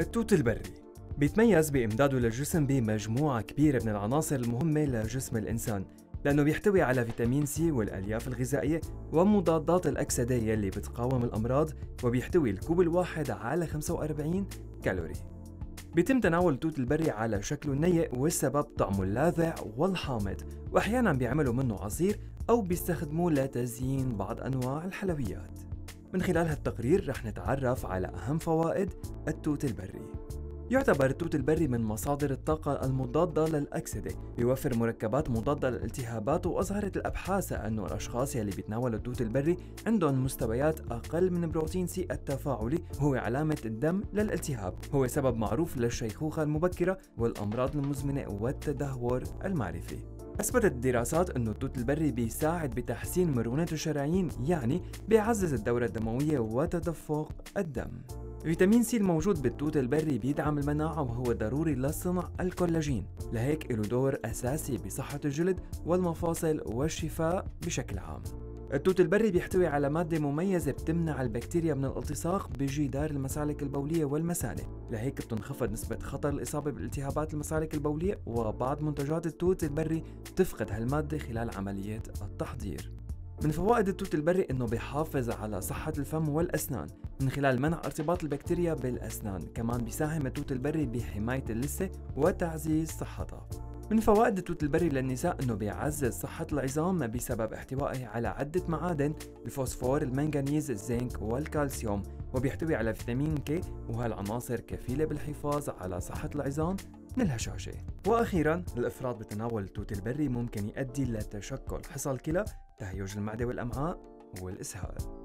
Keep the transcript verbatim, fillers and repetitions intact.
التوت البري بيتميز بإمداده للجسم بمجموعة كبيرة من العناصر المهمة لجسم الإنسان، لأنه بيحتوي على فيتامين سي والألياف الغذائية ومضادات الأكسدة يلي بتقاوم الأمراض، وبيحتوي الكوب الواحد على خمسة وأربعين كالوري. بيتم تناول التوت البري على شكله النيء، والسبب طعمه اللاذع والحامض، وأحياناً بيعملوا منه عصير أو بيستخدموه لتزيين بعض أنواع الحلويات. من خلال هالتقرير رح نتعرف على أهم فوائد التوت البري. يعتبر التوت البري من مصادر الطاقة المضادة للأكسدة، بيوفر مركبات مضادة للالتهابات، وأظهرت الأبحاث أنه الأشخاص يلي بيتناولوا التوت البري عندهم مستويات أقل من بروتين سي التفاعلي، وهو علامة الدم للالتهاب، هو سبب معروف للشيخوخة المبكرة والأمراض المزمنة والتدهور المعرفي. أثبتت الدراسات أن التوت البري بيساعد بتحسين مرونة الشرايين، يعني بيعزز الدورة الدموية وتدفق الدم. فيتامين سي الموجود بالتوت البري بيدعم المناعة، وهو ضروري لصنع الكولاجين، لهيك له دور أساسي بصحة الجلد والمفاصل والشفاء بشكل عام. التوت البري بيحتوي على مادة مميزة بتمنع البكتيريا من الالتصاق بجدار المسالك البولية والمثانة، لهيك بتنخفض نسبة خطر الإصابة بالالتهابات المسالك البولية، وبعض منتجات التوت البري بتفقد هالمادة خلال عملية التحضير. من فوائد التوت البري إنه بيحافظ على صحة الفم والأسنان من خلال منع ارتباط البكتيريا بالأسنان، كمان بيساهم التوت البري بحماية اللثة وتعزيز صحتها. من فوائد التوت البري للنساء إنه بيعزز صحة العظام بسبب احتوائه على عدة معادن، الفوسفور، المنغنيز، الزنك والكالسيوم، وبيحتوي على فيتامين كي، وهالعناصر كفيلة بالحفاظ على صحة العظام من الهشاشة. وأخيراً، الإفراط بتناول التوت البري ممكن يؤدي لتشكل حصى الكلى، تهيج المعدة والأمعاء والإسهال.